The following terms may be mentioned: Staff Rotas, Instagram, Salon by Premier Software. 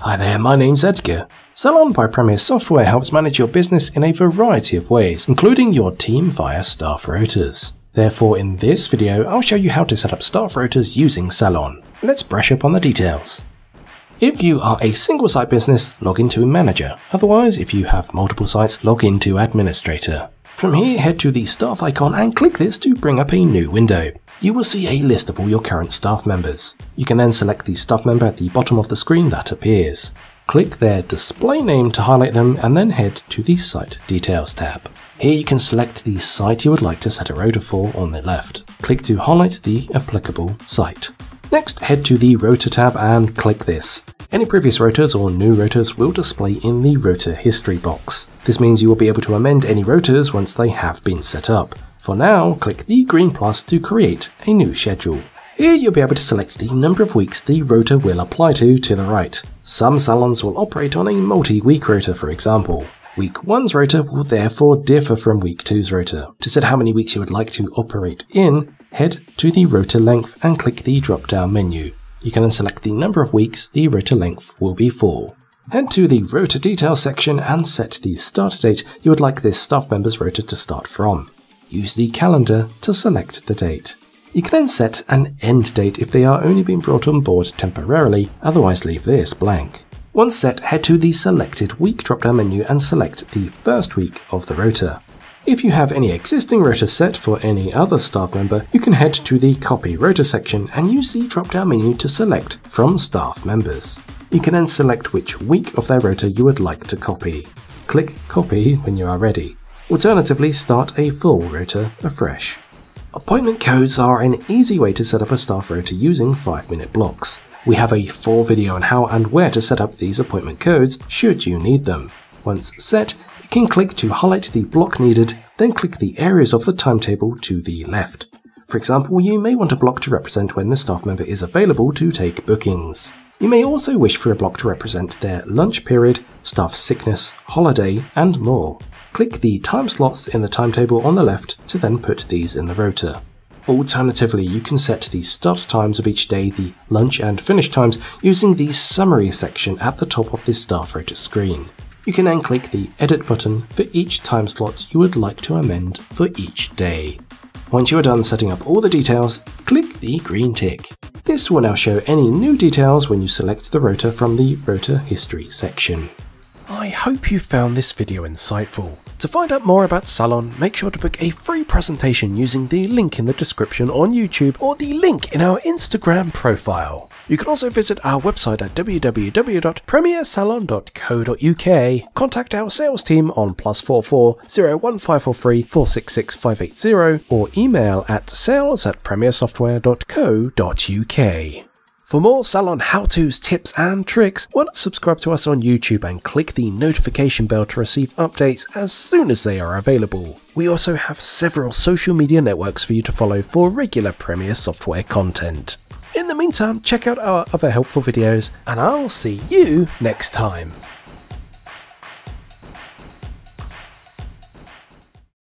Hi there, my name's Edgar. Salon by Premier Software helps manage your business in a variety of ways, including your team via staff rotas. Therefore, in this video, I'll show you how to set up staff rotas using Salon. Let's brush up on the details. If you are a single site business, log into Manager. Otherwise, if you have multiple sites, log into Administrator. From here, head to the staff icon and click this to bring up a new window. You will see a list of all your current staff members. You can then select the staff member at the bottom of the screen that appears. Click their display name to highlight them and then head to the Site Details tab. Here you can select the site you would like to set a rota for on the left. Click to highlight the applicable site. Next, head to the Rota tab and click this. Any previous rotas or new rotas will display in the Rota History box. This means you will be able to amend any rotas once they have been set up. For now, click the green plus to create a new schedule. Here you'll be able to select the number of weeks the rota will apply to the right. Some salons will operate on a multi-week rota, for example. Week 1's rota will therefore differ from Week 2's rota. To set how many weeks you would like to operate in, head to the rota length and click the drop-down menu. You can then select the number of weeks the rota length will be for. Head to the Rota Details section and set the start date you would like this staff member's rota to start from. Use the calendar to select the date. You can then set an end date if they are only being brought on board temporarily, otherwise leave this blank. Once set, head to the Selected Week drop-down menu and select the first week of the rota. If you have any existing rota set for any other staff member, you can head to the Copy Rota section and use the drop-down menu to select from staff members. You can then select which week of their rota you would like to copy. Click Copy when you are ready. Alternatively, start a full rota afresh. Appointment codes are an easy way to set up a staff rota using 5-minute blocks. We have a full video on how and where to set up these appointment codes should you need them. Once set, you can click to highlight the block needed, then click the areas of the timetable to the left. For example, you may want a block to represent when the staff member is available to take bookings. You may also wish for a block to represent their lunch period, staff sickness, holiday, and more. Click the time slots in the timetable on the left to then put these in the rota. Alternatively, you can set the start times of each day, the lunch and finish times, using the summary section at the top of the staff rota screen. You can then click the edit button for each time slot you would like to amend for each day. Once you are done setting up all the details, click the green tick. This will now show any new details when you select the rota from the Rota History section. I hope you found this video insightful. To find out more about Salon, make sure to book a free presentation using the link in the description on YouTube or the link in our Instagram profile. You can also visit our website at www.premiersalon.co.uk, contact our sales team on +44 01543 466580 or email at sales@premiersoftware.co.uk. For more Salon how-tos, tips and tricks, why not subscribe to us on YouTube and click the notification bell to receive updates as soon as they are available. We also have several social media networks for you to follow for regular Premier Software content. In the meantime, check out our other helpful videos and I'll see you next time.